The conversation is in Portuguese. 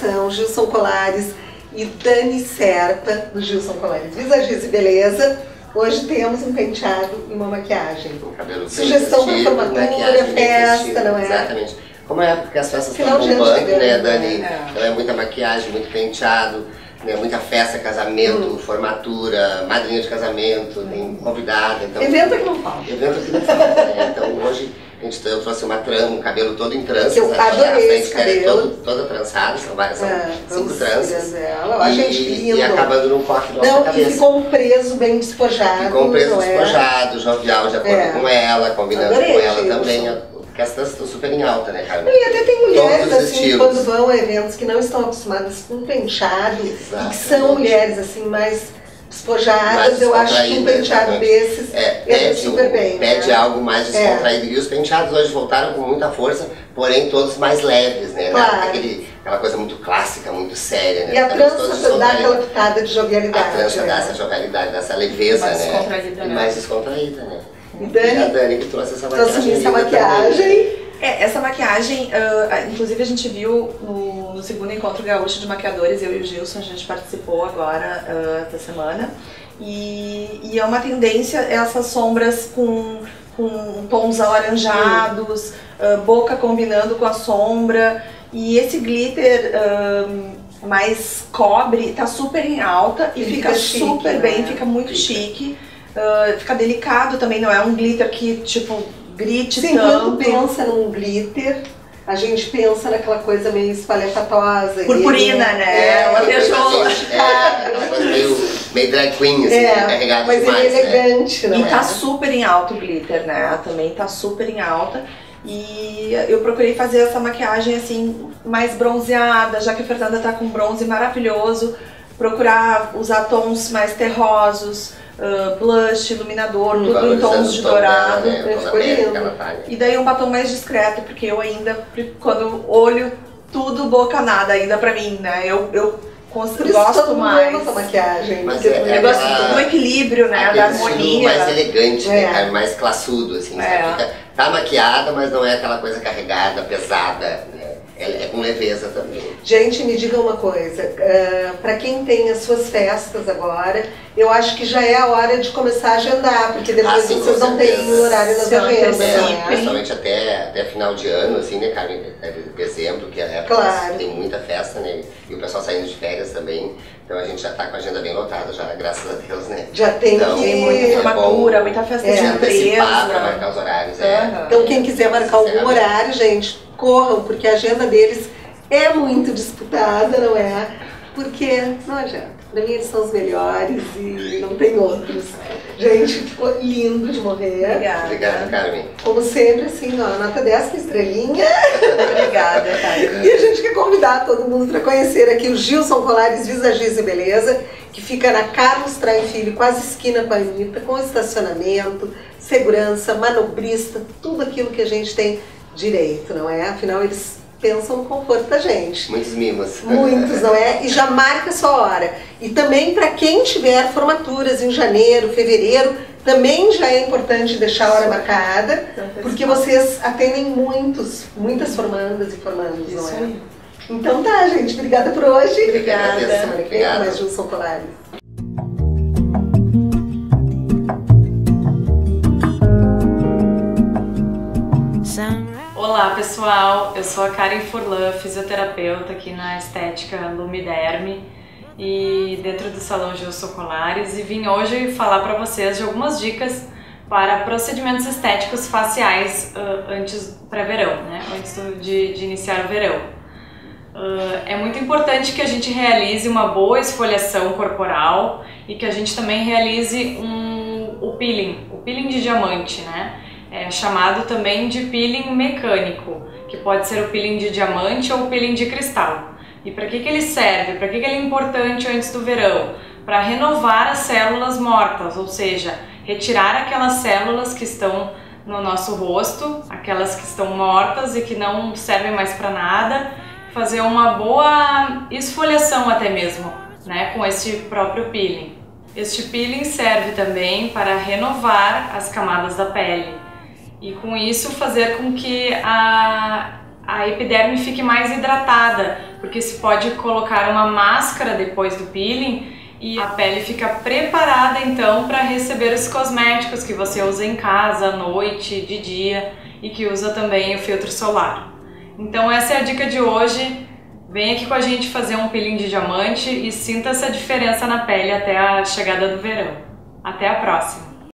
colaboração Gylson Collares e Dani Serpa, do Gylson Collares Visagismo e Beleza. Hoje temos um penteado e uma maquiagem. Um cabelo sugestão para formatura, festa, não é? Exatamente. Como é porque as festas estão bombando, né, Dani? Então é muita maquiagem, muito penteado, né, muita festa, casamento, formatura, madrinha de casamento, tem convidada. Então, evento que não falta. Evento que não falta, né? Então hoje a gente trouxe uma trama, um cabelo todo em tranças. Eu adorei esse cabelo. Toda trançada, são cinco tranças. Dela. E acabando num corte da nossa cabeça. E ficou um preso bem despojado. Ficou um preso despojado, jovial, de acordo com ela, combinando com ela também. Porque as tranças estão super em alta, né, Carmen? E até tem mulheres, assim, quando vão a eventos que não estão acostumadas com penteado, e que são mulheres, assim, mais despojadas, eu acho que um penteado desses é super bem. Pede algo mais descontraído. E os penteados hoje voltaram com muita força, porém todos mais leves, né? Claro. Aquela coisa muito clássica, muito séria, né? E a trança dá aquela pitada de jovialidade. A trança dá essa jovialidade, dá essa leveza, né? E mais descontraída, né? Dani, a Dani que trouxe essa maquiagem. Essa maquiagem, inclusive a gente viu no segundo encontro gaúcho de maquiadores, eu e o Gylson, a gente participou agora essa semana. E é uma tendência essas sombras com tons alaranjados, boca combinando com a sombra. E esse glitter mais cobre tá super em alta e fica super bem, fica muito chique. Fica delicado também, não é um glitter que, tipo, grite tanto. Sim, quando pensa num glitter, a gente pensa naquela coisa meio espalhafatosa. Purpurina, né? Ela deixou... meio drag queen, assim, carregado demais, mas ele é elegante, né? E tá super em alta o glitter, né? Também tá super em alta. E eu procurei fazer essa maquiagem, assim, mais bronzeada, já que a Fernanda tá com bronze maravilhoso. Procurar usar tons mais terrosos. Blush, iluminador, tudo em tons de dourado, e daí um batom mais discreto, porque eu ainda, quando olho tudo, boca nada ainda pra mim, né, eu gosto mais dessa maquiagem, eu gosto do equilíbrio, né, da harmonia, mais elegante, né, mais classudo, assim, tá maquiada, mas não é aquela coisa carregada, pesada, né. É com leveza também. Gente, me diga uma coisa, pra quem tem as suas festas agora, eu acho que já é a hora de começar a agendar, porque depois vocês não têm o horário nas agendas, né? Principalmente até final de ano, assim, né, Karen? Dezembro, que é a época que tem muita festa, né? E o pessoal saindo de férias também. Então a gente já tá com a agenda bem lotada, já, graças a Deus, né? Já tem muita formatura, muita festa de antecipar pra marcar os horários, Então quem quiser marcar algum horário, gente, corram, porque a agenda deles é muito disputada, não é? Porque não adianta. Pra mim eles são os melhores e não tem outros. Gente, ficou lindo de morrer. Obrigada. Obrigada, Carmen. Como sempre, assim, ó, nota 10 com estrelinha. Obrigada, Carmen. E a gente quer convidar todo mundo para conhecer aqui o Gylson Collares Visagismo e Beleza, que fica na Carlos Tranfili, quase esquina com a Anitta, com estacionamento, segurança, manobrista, tudo aquilo que a gente tem direito, não é? Afinal, eles pensam no conforto da gente. Muitos mimos. Muitos, não é? E já marca a sua hora. E também para quem tiver formaturas em janeiro, fevereiro, também já é importante deixar a hora marcada, porque vocês atendem muitas formandas e formandos, não é? Então tá, gente. Obrigada por hoje. Obrigada. Obrigada. Mais Gylson Collares. Olá pessoal, eu sou a Karen Furlan, fisioterapeuta aqui na Estética Lumiderme e dentro do Salão Gylson Collares, e vim hoje falar para vocês de algumas dicas para procedimentos estéticos faciais antes pré-verão, né? Antes de iniciar o verão. É muito importante que a gente realize uma boa esfoliação corporal e que a gente também realize o peeling de diamante, né? É chamado também de peeling mecânico, que pode ser o peeling de diamante ou o peeling de cristal. E para que ele serve? Para que ele é importante antes do verão? Para renovar as células mortas, ou seja, retirar aquelas células que estão no nosso rosto, aquelas que estão mortas e que não servem mais para nada, fazer uma boa esfoliação até mesmo, né, com esse próprio peeling. Este peeling serve também para renovar as camadas da pele. E com isso fazer com que a epiderme fique mais hidratada, porque se pode colocar uma máscara depois do peeling e a pele fica preparada então para receber os cosméticos que você usa em casa, à noite, de dia e que usa também o filtro solar. Então essa é a dica de hoje. Vem aqui com a gente fazer um peeling de diamante e sinta essa diferença na pele até a chegada do verão. Até a próxima!